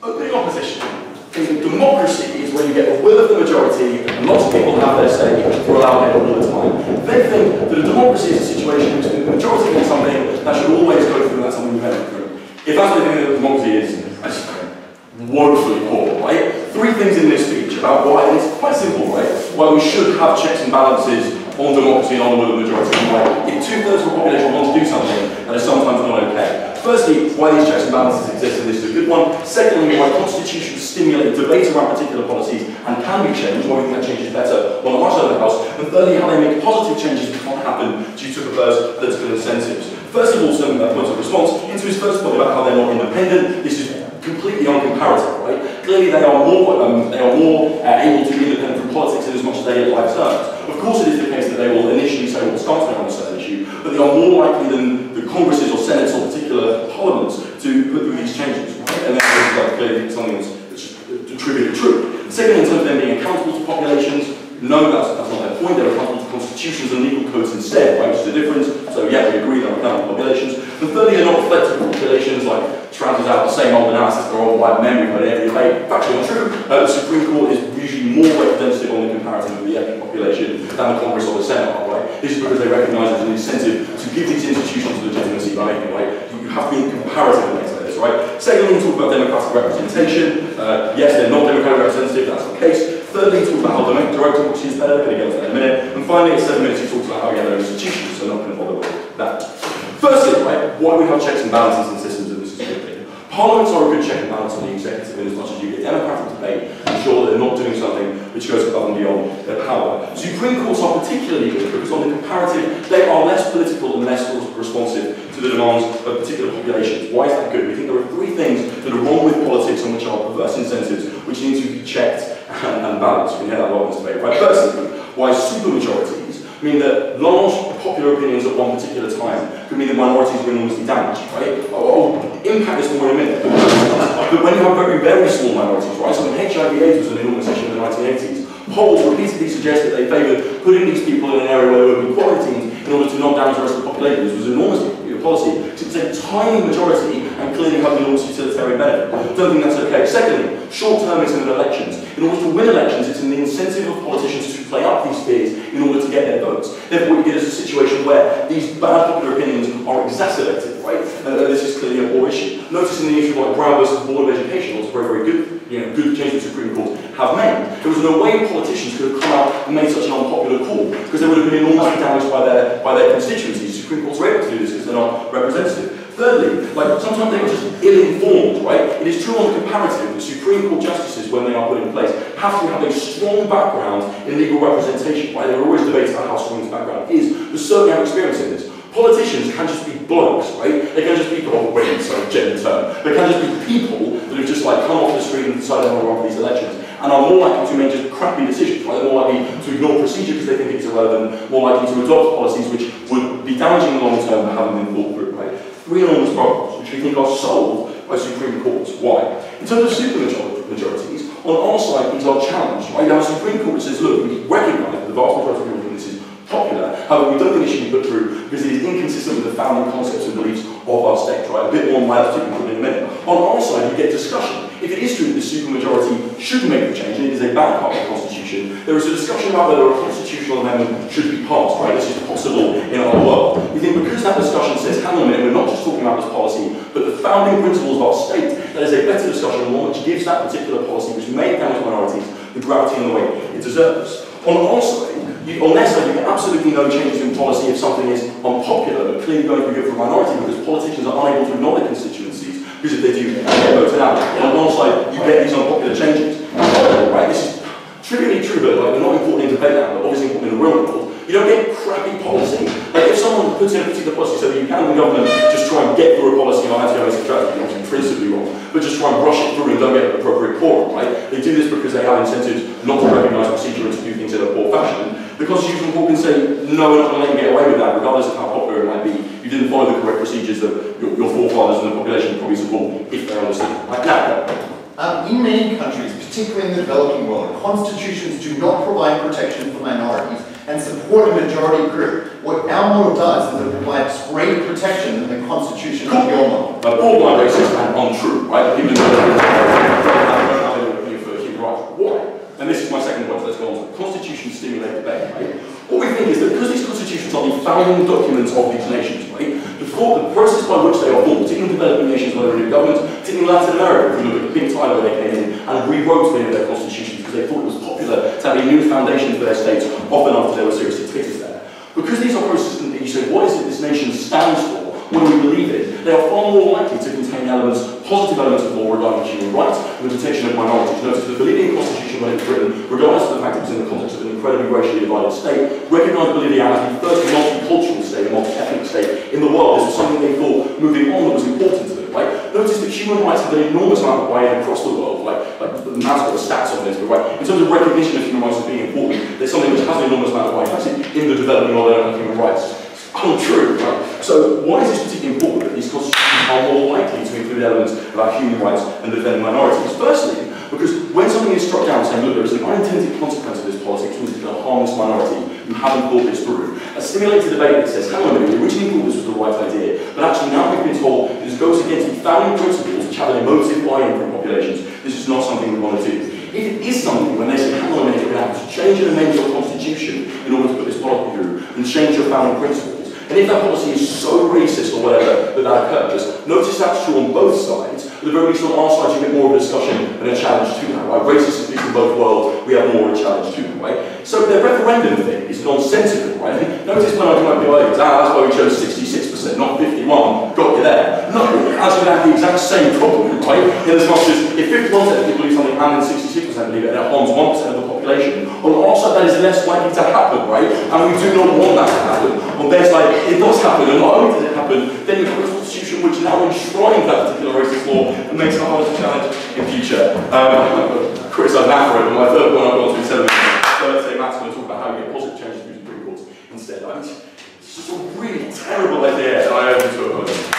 Opening opposition in democracy is when you get the will of the majority, and lots of people have their say, or allow it all the time. They think that a democracy is a situation in which the majority wants something that should always go through, and that's something you never through. If that's what they think that democracy is, I just woefully poor, right? Three things in this speech about why, and it's quite simple, right? Why we should have checks and balances on democracy and on the will of the majority. Why, if 2/3 of the population want to do something, that is sometimes not okay. Firstly, why these checks and balances exist, and this is a good one. Secondly, why constitutions stimulate debate around particular policies and can be changed, why we think that change is better on a much lower house. And thirdly, how they make positive changes that can't happen due to perverse political incentives. First of all, some points of response into his first point about how they're not independent. This is completely uncomparative, right? Clearly, they are more able to be independent from politics in as much as they get life terms. Of course, it is the case that they will initially say what's starting on a certain issue, but they are more likely than the congresses or senates or particular parliaments to put through these changes, right? And that's clearly something that's attributed to truth. Secondly, in terms of them being accountable to populations, no, that's not their point. They're accountable to constitutions and legal codes instead, right? Which is the difference. So yeah, we agree they're accountable to populations. And thirdly, they're not reflective of populations, like trousers out the same old analysis they're all by memory, but every debate. Factually untrue. The Supreme Court is usually more representative on the comparison of the ethnic population than the Congress or the Senate are, right? This is because they recognise there's an incentive to give these institutions legitimacy by making, right? You have to be comparative against this, right? Secondly, we talk about democratic representation. Yes, they're not democratic representative, that's the case. Thirdly, talk about how direct democracy is better, we're going to get into that in a minute. And finally, in 7 minutes, he talks about how we have their institutions, so I'm not going to bother with that. Firstly, right, why we have checks and balances in systems, and this is a good thing. Parliaments are a good check and balance on the executive in as much as you get democratic debate, ensure that they're not doing something which goes above and beyond their power. Supreme Courts are particularly good because on the comparative, they are less political and less responsive to the demands of particular populations. Why is that good? We think there are three things that are wrong with politics and which are perverse incentives which need to be checked and balanced. We hear that a lot in this debate, right? Firstly, why supermajorities mean that large popular opinions at one particular time could mean that minorities were enormously damaged, right? I'll impact this more in a minute. But when you have very, very small minorities, right? So when HIV/AIDS was an enormous issue in the 1980s, polls repeatedly suggest that they favoured putting these people in an area where there were quarantines in order to not damage the rest of the population. This was enormously policy to take a tiny majority and clearly have an enormous utilitarian benefit. I don't think that's okay. Secondly, short-termism in elections. In order to win elections, it's in the incentive of politicians to play up these fears in order to get their votes. Therefore, what you get is a situation where these bad popular opinions are exacerbated, right? And this is clearly a poor issue. Notice in the issue like Brown versus Board of Education, was very, very good. You know, good change the Supreme Court have made. There was no way politicians could have come out and made such an unpopular call because they would have been enormously damaged by their constituencies. Supreme Courts were able to do this because they're not representative. Thirdly, like sometimes they were just ill-informed, right? It is true on the comparative that Supreme Court justices, when they are put in place, have to have a strong background in legal representation, right? There are always debates about how strong this background is, but certainly have experience in this. Politicians can just be blokes, right? They can just be, oh, women, sorry, gender term. They can just be people that have just like come off the street and decided they want to run for these elections and are more likely to make just crappy decisions, right? They're more likely to ignore procedure because they think it's irrelevant, more likely to adopt policies which would be damaging in the long term but haven't been thought through, right? Three enormous problems which we think are solved by Supreme Courts. Why? In terms of supermajorities, on our side these are challenged, right? Now, Supreme Court says, look, we recognise that the vast majority of people think this is popular, however, we don't think it should be put through because it is inconsistent with the founding concepts and beliefs of our state, right? A bit more on my left, in a minute. On our side, you get discussion. If it is true that the supermajority should make the change, and it is a bad part of the Constitution, there is a discussion about whether a constitutional amendment should be passed, right? This is possible in our world. We think because that discussion says, hang on a minute, we're not just talking about this policy, but the founding principles of our state, that is a better discussion, one which gives that particular policy, which may damage minorities, the gravity and the weight it deserves. On our side, on their side, you get absolutely no changes in policy if something is unpopular, but clearly going to be good for minority because politicians are unable to ignore their constituencies, because if they do, they get voted out. And on one side, you get these unpopular changes. Right? This is trivially true, but like, they're not important in debate now, but obviously important in the real world. You don't get crappy policy. Like, if someone puts in a particular policy so that you can, the government, just try and get through a policy on anti-homosexuality, which is principally wrong, but just try and rush it through and don't get an appropriate quorum, right? They do this because they have incentives not to recognise procedure and to do things in a poor fashion. The Constitutional Court can say, no, we're not going to let you get away with that, regardless of how popular it might be. You didn't follow the correct procedures that your forefathers and the population probably support if they're understood. Like that. In many countries, particularly in the developing world, constitutions do not provide protection for minorities and support a majority group. What our model does is it provides greater protection than the constitution of your model. Borderline racist and untrue, right? all documents of these nations, right? The process by which they are formed, particularly developing nations where there are no governments, particularly Latin America, if you look at the big time where they came in and rewrote many of their constitutions because they thought it was popular to have a new foundation for their states, often after there were serious dictators there. Because these are processes that you say, what is it this nation stands for? When we believe it, they are far more likely to contain elements, positive elements of law regarding human rights and the protection of minorities. Notice the believing constitution when it was written, regardless of the fact it was in the context of an incredibly racially divided state, recognised bolivianity, the first multicultural state, a multi-ethnic state in the world. This was something they thought moving on that was important to them, right? Notice that human rights have an enormous amount of weight across the world, like the man's got the stats on this, but right, in terms of recognition of human rights as being important, there's something which has an enormous amount of weight in the development of human rights. Untrue, right? So why is this particularly important that these constitutions are more likely to include elements about human rights and defend minorities? Firstly, because when something is struck down saying, look, there is an unintended consequence of this policy, which is going to harm this minority, you haven't thought this through. A stimulated debate that says, hang on a minute, we originally thought this was the right idea, but actually now we've been told this goes against the founding principles which have an emotive buy-in from populations. This is not something we want to do. If it is something, when they say, hang on a minute, we're going to have to change and amend your constitution in order to put this policy through and change your founding principles. And if that policy is so racist or whatever that occurs, notice that's true on both sides. At the very least on our side, you get more of a discussion and a challenge to that, right? Racists in both worlds, we have more of a challenge to them, right? So the referendum thing is nonsensical, right? Notice when I do my PIAs, that's why we chose 66%, not 51, got you there. No, as we have the exact same problem, right? In as much as if 51% of people believe something and then 66% believe it, and it harms 1% of the population. On our side, that is less likely to happen, right? And we do not want that to happen. On their side, it does happen, and not only does it happen, then you have a constitution which now enshrines that particular racist law and makes it harder to challenge in future. I've criticised that for it, but my third one I've got to be telling so let's say Matt's going to talk about how you get positive change through the pre-courts instead. It's just a really terrible idea, and I owe you to it.